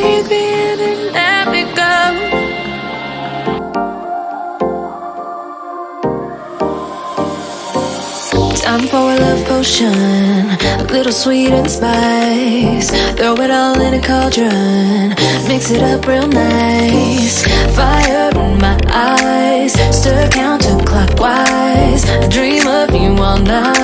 breathe me in and let me go. Time for a love potion, a little sweet and spice. Throw it all in a cauldron, mix it up real nice. Fire in my eyes, stir counterclockwise. I dream of you all night.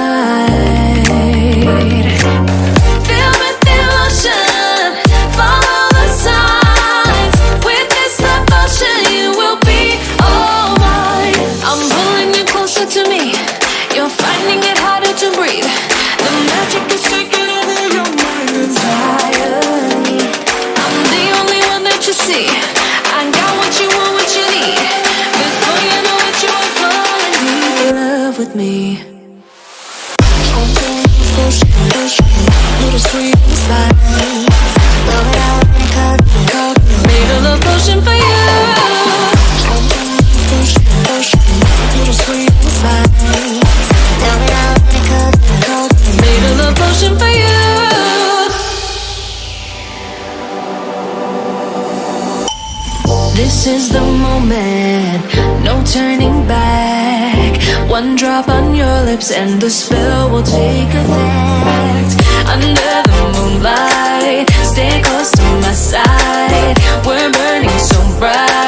This is the moment, no turning back. One drop on your lips and the spell will take effect. Under the moonlight, stay close to my side. We're burning so bright.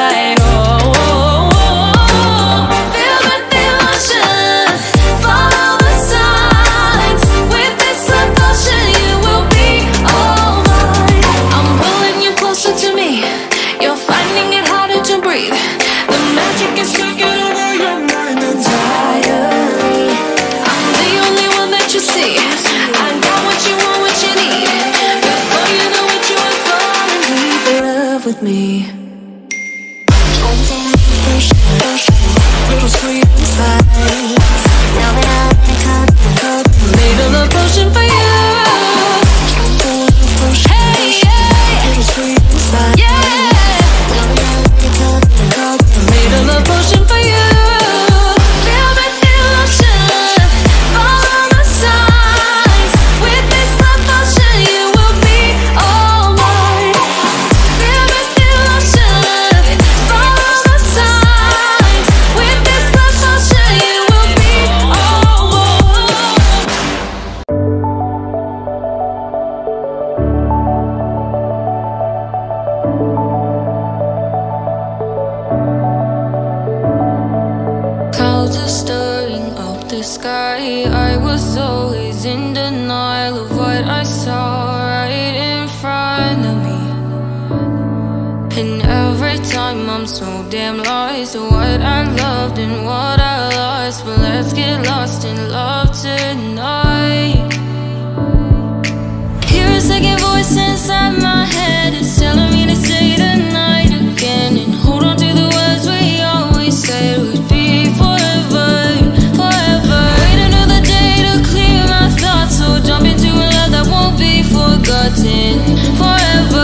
Forever